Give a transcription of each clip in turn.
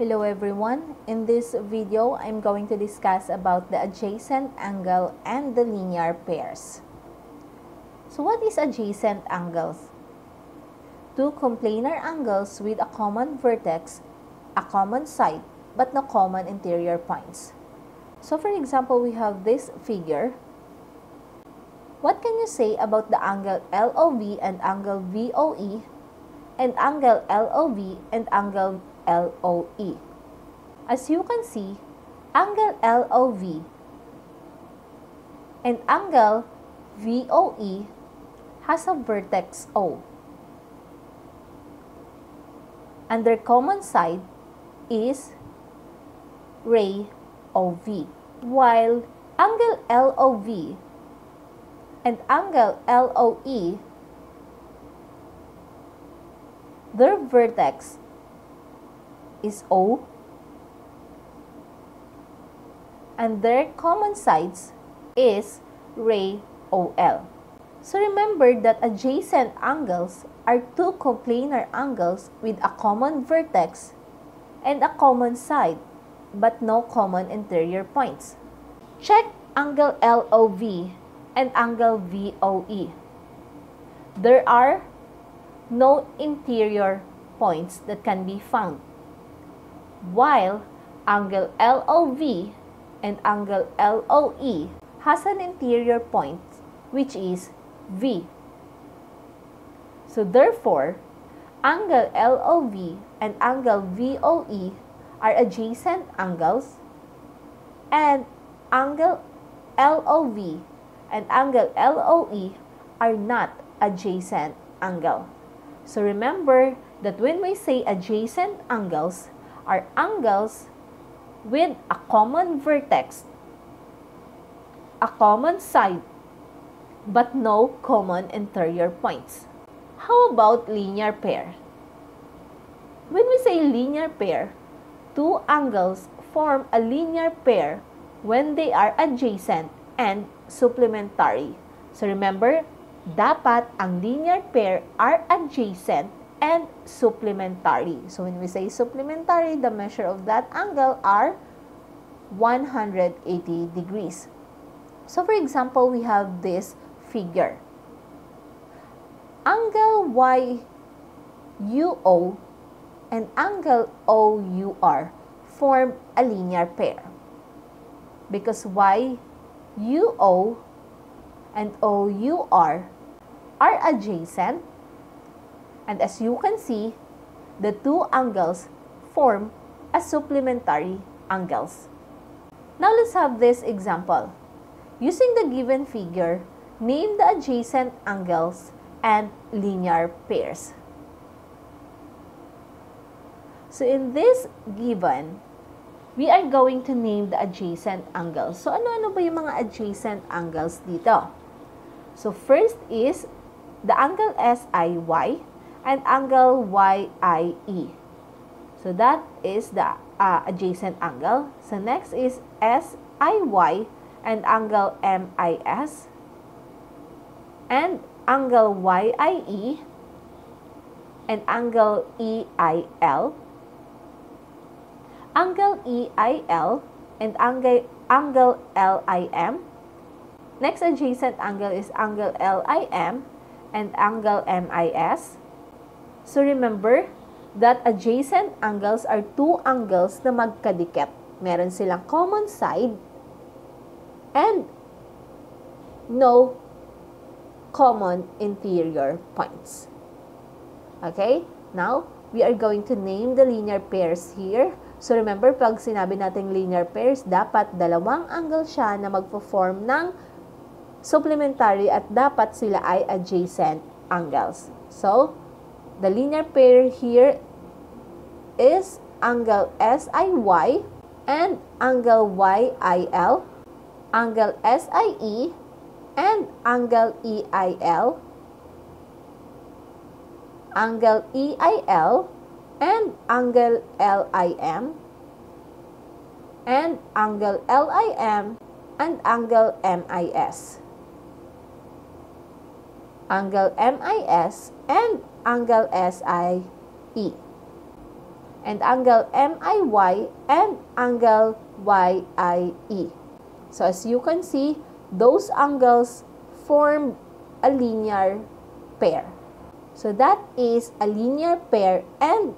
Hello everyone, in this video I'm going to discuss about the adjacent angle and the linear pairs. So what is adjacent angles? Two coplanar angles with a common vertex, a common side, but no common interior points. So for example, we have this figure. What can you say about the angle LOV and angle VOE and angle LOV and angle LOE? As you can see, angle LOV and angle VOE has a vertex O, and their common side is ray OV, while angle LOV and angle LOE, their vertex is O and their common sides is ray OL. So remember that adjacent angles are two coplanar angles with a common vertex and a common side but no common interior points. Check angle LOV and angle VOE. There are no interior points that can be found, while angle LOV and angle LOE has an interior point, which is V. So therefore, angle LOV and angle VOE are adjacent angles, and angle LOV and angle LOE are not adjacent angle. So remember that when we say adjacent angles, are angles with a common vertex, a common side, but no common interior points. How about linear pair? When we say linear pair, two angles form a linear pair when they are adjacent and supplementary. So remember, dapat ang linear pair are adjacent and supplementary. So when we say supplementary, the measure of that angle are 180 degrees. So for example, we have this figure. Angle YUO and angle OUR form a linear pair because YUO and OUR are adjacent, and as you can see, the two angles form as supplementary angles. Now let's have this example. Using the given figure, name the adjacent angles and linear pairs. So in this given, we are going to name the adjacent angles. So ano-ano ba yung mga adjacent angles dito? So first is the angle SIY and angle YIE. So that is the adjacent angle. So next is SIY and angle MIS and angle YIE and angle EIL, angle EIL and angle LIM. Next adjacent angle is angle LIM and angle MIS. So remember that adjacent angles are two angles na magkadikit. Meron silang common side and no common interior points. Okay? Now, we are going to name the linear pairs here. So remember, pag sinabi natin linear pairs, dapat dalawang angle siya na magpo-form ng supplementary at dapat sila ay adjacent angles. So, the linear pair here is angle SIY and angle YIL, angle SIE and angle EIL, angle EIL and angle LIM, and angle LIM and angle MIS, angle MIS and angle SIE. and angle MIY and angle YIE. So as you can see, those angles form a linear pair. So that is a linear pair and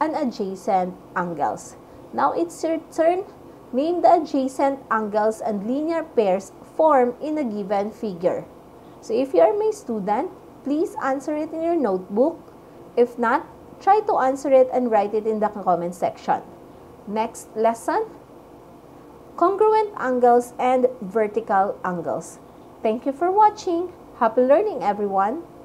an adjacent angles. Now it's your turn. Name the adjacent angles and linear pairs formed in a given figure. So if you are my student, please answer it in your notebook. If not, try to answer it and write it in the comment section. Next lesson, congruent angles and vertical angles. Thank you for watching. Happy learning, everyone!